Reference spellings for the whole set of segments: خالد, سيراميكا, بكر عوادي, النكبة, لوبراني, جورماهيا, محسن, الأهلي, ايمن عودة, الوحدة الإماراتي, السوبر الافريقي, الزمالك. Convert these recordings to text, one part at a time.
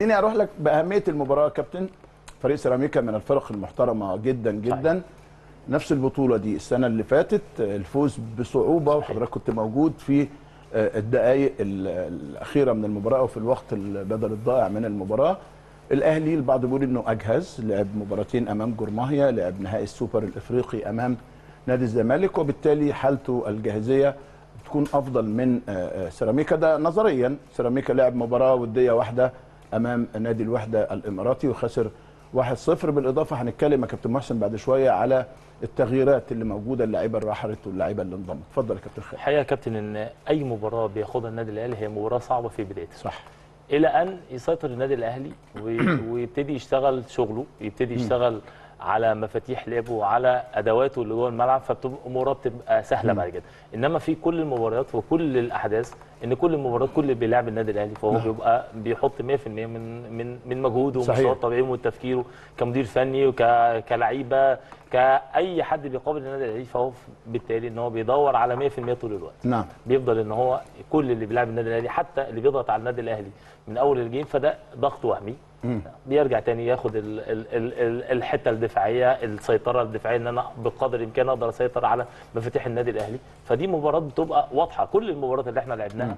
خليني اروح لك باهميه المباراه يا كابتن. فريق سيراميكا من الفرق المحترمه جدا جدا. صحيح. نفس البطوله دي السنه اللي فاتت الفوز بصعوبه. صحيح. وحضرتك كنت موجود في الدقائق الاخيره من المباراه وفي الوقت بدل الضائع من المباراه. الاهلي البعض بيقول انه اجهز، لعب مباراتين امام جورماهيا، لعب نهائي السوبر الافريقي امام نادي الزمالك، وبالتالي حالته الجاهزيه بتكون افضل من سيراميكا. ده نظريا. سيراميكا لعب مباراه وديه واحده امام نادي الوحده الاماراتي وخسر 1-0. بالاضافه هنتكلم يا كابتن محسن بعد شويه على التغييرات اللي موجوده، اللعيبه اللي راحت واللعيبه اللي انضمت. اتفضل يا كابتن خالد. الحقيقه يا كابتن ان اي مباراه بياخدها النادي الاهلي هي مباراه صعبه في بدايتها. صح. الى ان يسيطر النادي الاهلي ويبتدي يشتغل شغله، يبتدي يشتغل على مفاتيح لعبه وعلى ادواته اللي جوه الملعب، فبتبقى اموره بتبقى سهله بعد كده. انما في كل المباريات وكل الاحداث، ان كل المباريات كل اللي بيلعب النادي الاهلي فهو بيبقى بيحط 100% من مجهوده ومستواه الطبيعي وتفكيره كمدير فني وكلعيبه كاي حد بيقابل النادي الاهلي، فهو بالتالي ان هو بيدور على 100% طول الوقت. نعم. بيفضل ان هو كل اللي بيلعب النادي الاهلي حتى اللي بيضغط على النادي الاهلي من اول الجيم فده ضغط وهمي. بيرجع تاني ياخد الحته الدفاعيه، السيطره الدفاعيه، ان انا بقدر الامكان اقدر اسيطر على مفاتيح النادي الاهلي. فدي مباراه بتبقى واضحه، كل المباريات اللي احنا لعبناها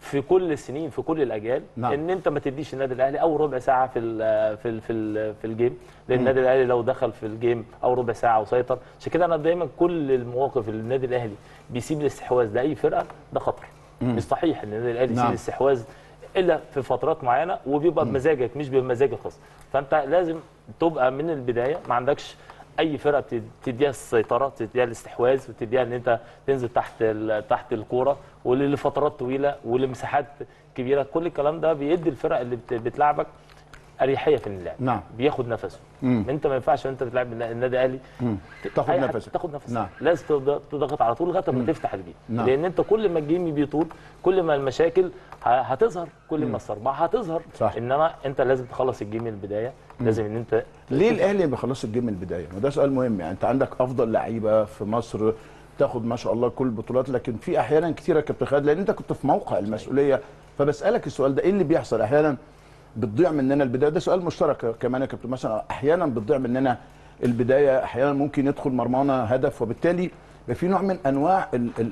في كل السنين في كل الاجيال. نعم. ان انت ما تديش النادي الاهلي او ربع ساعه في ال في ال في, ال في الجيم، لان النادي الاهلي لو دخل في الجيم او ربع ساعه وسيطر. عشان كده انا دايما كل المواقف اللي النادي الاهلي بيسيب الاستحواذ لاي فرقه ده خطر. مستحيل ان النادي الاهلي يسيب الاستحواذ الا في فترات معينه، وبيبقى بمزاجك مش بمزاج الخصم. فانت لازم تبقى من البدايه ما عندكش اي فرقه تديها السيطره، تديها الاستحواذ، وتديها ان انت تنزل تحت الكوره ولفترات طويله ولمساحات كبيره. كل الكلام ده بيدي الفرق اللي بتلعبك اريحيه في اللعب. نعم. بياخد نفسه. انت ما ينفعش انت بتلعب النادي الاهلي تاخد نفسك. نعم. لازم تضغط على طول لغايه ما تفتح الجيم. نعم. لان انت كل ما الجيم بيطول كل ما المشاكل هتظهر، كل ما الصربعه هتظهر. صح. انما انت لازم تخلص الجيم من البدايه. لازم ان انت ليه الاهلي ما بيخلصش الجيم من البدايه؟ وده سؤال مهم. يعني انت عندك افضل لعيبه في مصر تاخد ما شاء الله كل البطولات، لكن في احيانا كثيره يا كابتن خالد، لان انت كنت في موقع المسؤوليه، فبسالك السؤال ده، ايه اللي بيحصل احيانا بتضيع مننا البدايه؟ ده سؤال مشترك كمان يا كابتن. مثلا احيانا بتضيع مننا البدايه، احيانا ممكن يدخل مرمانا هدف، وبالتالي في نوع من انواع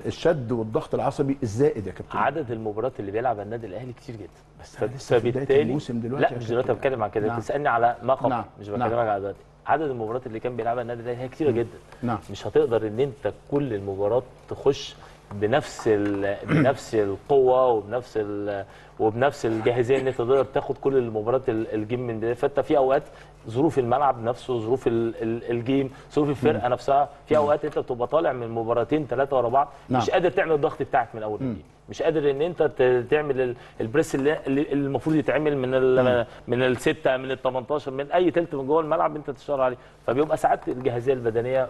الشد والضغط العصبي الزائد يا كابتن. عدد المباريات اللي بيلعبها النادي الاهلي كتير جدا، بس فبالتالي الموسم دلوقتي. لا مش دلوقتي بتكلم عن كده. نعم. بتسالني على ما قبل. نعم. مش بكلمك على دلوقتي. عدد المباريات اللي كان بيلعبها النادي الاهلي هي كتيره جدا. نعم. مش هتقدر ان انت كل المباريات تخش بنفس القوه وبنفس الجاهزيه ان انت تقدر تاخد كل المباريات الجيم من البدايه. فانت في اوقات ظروف الملعب نفسه، ظروف الجيم، ظروف الفرقه نفسها، في اوقات انت بتبقى طالع من مباراتين ثلاثه ورا بعض مش قادر تعمل الضغط بتاعك من اول الجيم، مش قادر ان انت تعمل البريس اللي المفروض يتعمل من السته، من ال 18، من اي تلت من جوه الملعب انت تشتغل عليه. فبيبقى ساعات الجاهزيه البدنيه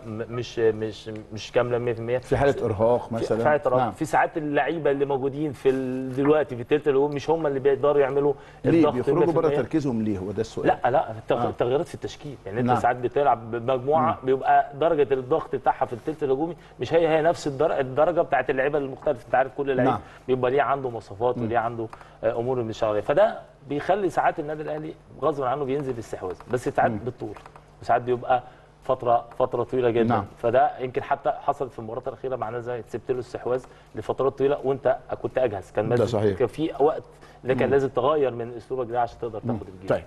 مش كامله 100%، في حاله ارهاق مثلا، في حاله ارهاق. في ساعات اللعيبه اللي موجودين في دلوقتي في التلت الاول مش هم اللي بيقدروا يعملوا الضغط. ليه بيخرجوا بره تركيزهم؟ ليه هو ده السؤال؟ لا التغييرات في التشكيل. يعني انت ساعات بتلعب بمجموعه بيبقى درجه الضغط بتاعها في التلت الهجومي مش هي نفس الدرجه بتاعت اللعيبه المختلفه. انت عارف كل لعيب بيبقى ليه عنده مواصفات وليه عنده امور من الشغله، فده بيخلي ساعات النادي الاهلي غصب عنه بينزل باستحواذ، بس ساعات بالطول وساعات بيبقى فتره طويله جدا. نعم. فده يمكن حتى حصلت في المباراه الاخيره مع نادي الزمالك، سبت له الاستحواذ لفترات طويله وانت كنت اجهز، كان في وقت لكن لازم تغير من اسلوبك ده عشان تقدر تاخد الجيم. طيب.